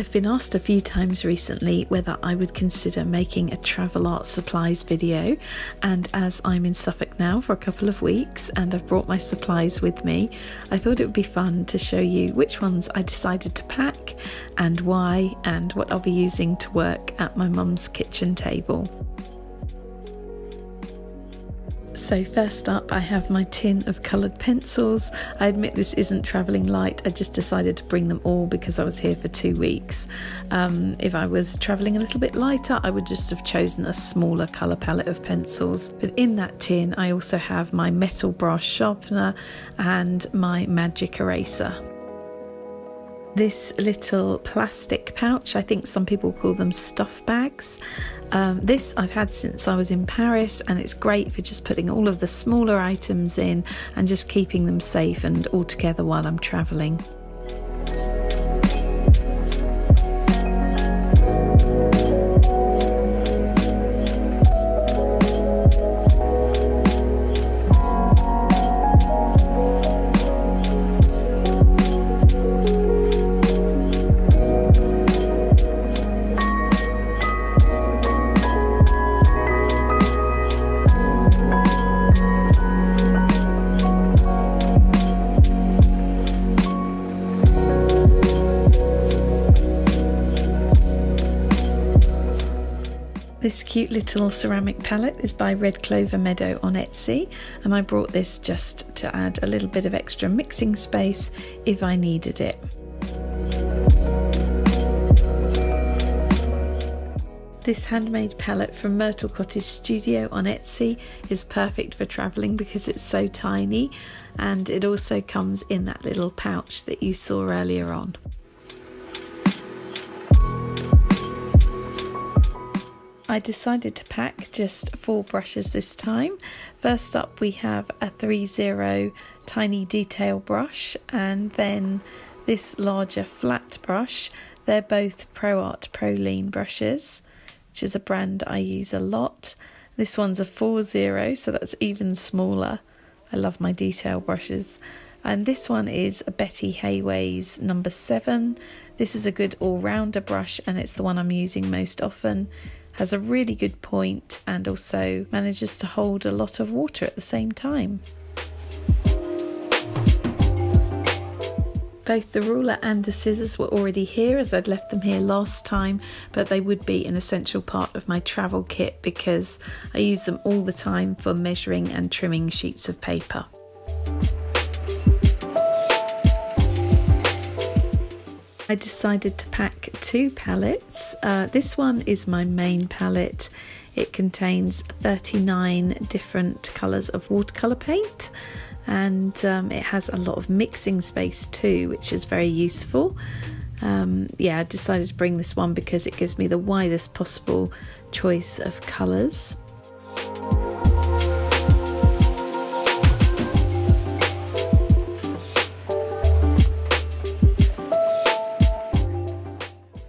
I've been asked a few times recently whether I would consider making a travel art supplies video, and as I'm in Suffolk now for a couple of weeks and I've brought my supplies with me, I thought it would be fun to show you which ones I decided to pack and why, and what I'll be using to work at my mum's kitchen table. So first up, I have my tin of coloured pencils. I admit this isn't travelling light, I just decided to bring them all because I was here for 2 weeks. If I was travelling a little bit lighter, I would just have chosen a smaller colour palette of pencils. But in that tin, I also have my metal brass sharpener and my magic eraser. This little plastic pouch, I think some people call them stuff bags. This I've had since I was in Paris, and it's great for just putting all of the smaller items in and just keeping them safe and all together while I'm travelling. This cute little ceramic palette is by Red Clover Meadow on Etsy, and I brought this just to add a little bit of extra mixing space if I needed it. This handmade palette from Myrtle Cottage Studio on Etsy is perfect for travelling because it's so tiny, and it also comes in that little pouch that you saw earlier on. I decided to pack just 4 brushes this time. First up we have a 3/0 tiny detail brush and then this larger flat brush. They're both Pro Art Pro Lean brushes, which is a brand I use a lot. This one's a 4/0, so that's even smaller. I love my detail brushes. And this one is a Betty Hayway's number 7. This is a good all-rounder brush and it's the one I'm using most often. Has a really good point and also manages to hold a lot of water at the same time. Both the ruler and the scissors were already here as I'd left them here last time, but they would be an essential part of my travel kit because I use them all the time for measuring and trimming sheets of paper. I decided to pack 2 palettes. This one is my main palette. It contains 39 different colours of watercolour paint, and it has a lot of mixing space too, which is very useful. Yeah, I decided to bring this one because it gives me the widest possible choice of colours.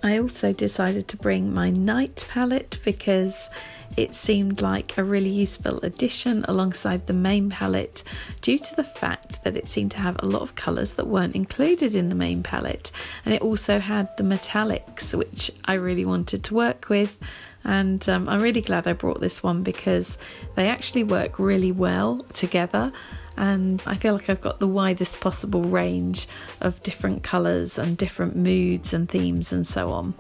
I also decided to bring my night palette because it seemed like a really useful addition alongside the main palette due to the fact that it seemed to have a lot of colours that weren't included in the main palette, and it also had the metallics which I really wanted to work with, and I'm really glad I brought this one because they actually work really well together. And I feel like I've got the widest possible range of different colours and different moods and themes and so on.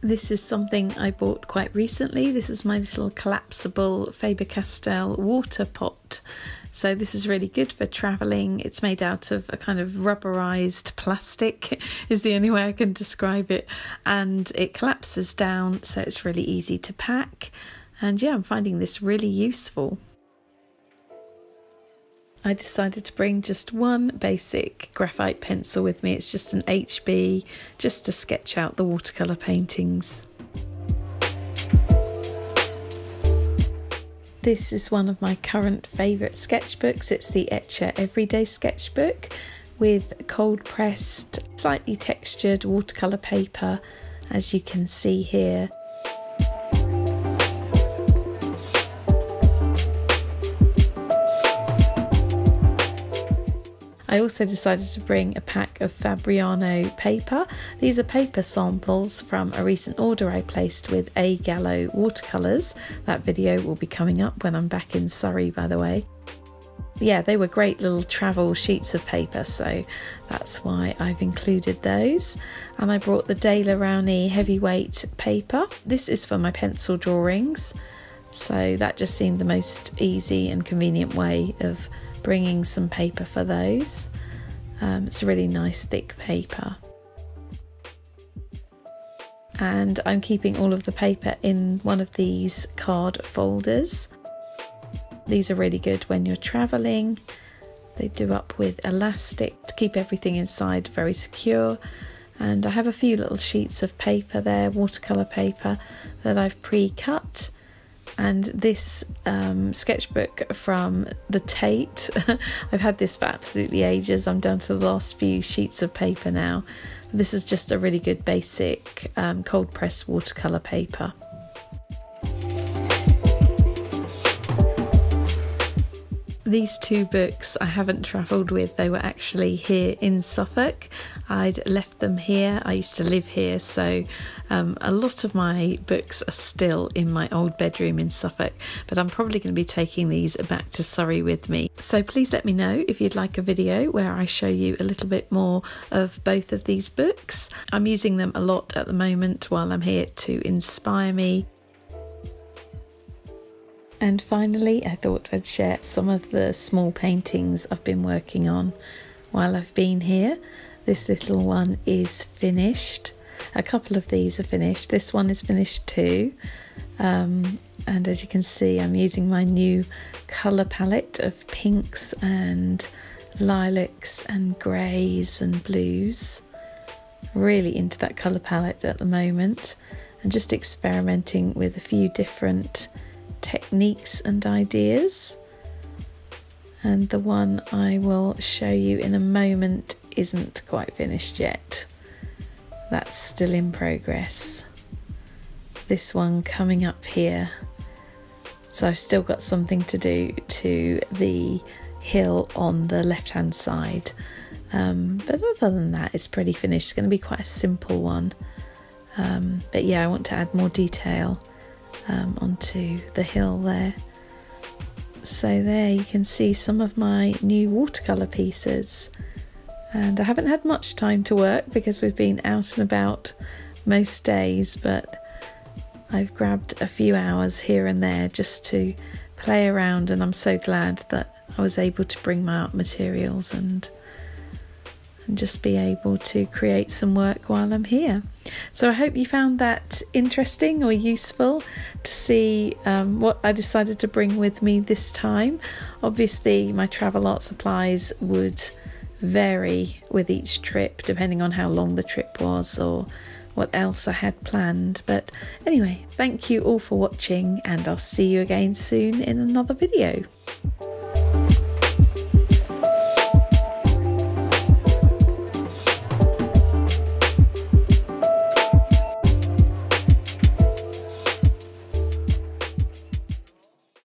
This is something I bought quite recently. This is my little collapsible Faber-Castell water pot. So this is really good for travelling. It's made out of a kind of rubberized plastic is the only way I can describe it, and it collapses down, so it's really easy to pack, and yeah, I'm finding this really useful. I decided to bring just one basic graphite pencil with me. It's just an HB, just to sketch out the watercolour paintings. This is one of my current favourite sketchbooks. It's the Etchr Everyday Sketchbook, with cold pressed, slightly textured watercolor paper, as you can see here. I also decided to bring a pack of Fabriano paper. These are paper samples from a recent order I placed with gallo watercolors. That video will be coming up when I'm back in Surrey, by the way. Yeah, they were great little travel sheets of paper, so that's why I've included those. And I brought the Daler Rowney heavyweight paper. This is for my pencil drawings, so that just seemed the most easy and convenient way of bringing some paper for those. It's a really nice thick paper, and I'm keeping all of the paper in one of these card folders. These are really good when you're traveling. They do up with elastic to keep everything inside very secure. And I have a few little sheets of paper there, watercolor paper, that I've pre-cut. And this sketchbook from the Tate, I've had this for absolutely ages. I'm down to the last few sheets of paper now. This is just a really good basic cold press watercolor paper. These two books I haven't travelled with. They were actually here in Suffolk. I'd left them here. I used to live here, so a lot of my books are still in my old bedroom in Suffolk, but I'm probably going to be taking these back to Surrey with me. So please let me know if you'd like a video where I show you a little bit more of both of these books. I'm using them a lot at the moment while I'm here to inspire me. And finally, I thought I'd share some of the small paintings I've been working on while I've been here. This little one is finished. A couple of these are finished. This one is finished too. And as you can see, I'm using my new colour palette of pinks and lilacs and greys and blues. Really into that colour palette at the moment. And just experimenting with a few different techniques and ideas. And the one I will show you in a moment isn't quite finished yet. That's still in progress. This one coming up here. So I've still got something to do to the hill on the left hand side, but other than that it's pretty finished. It's going to be quite a simple one, but yeah, I want to add more detail onto the hill there. So there you can see some of my new watercolour pieces, and I haven't had much time to work because we've been out and about most days, but I've grabbed a few hours here and there just to play around, and I'm so glad that I was able to bring my art materials and just be able to create some work while I'm here. So I hope you found that interesting or useful to see what I decided to bring with me this time. Obviously my travel art supplies would vary with each trip depending on how long the trip was or what else I had planned. But anyway, thank you all for watching, and I'll see you again soon in another video.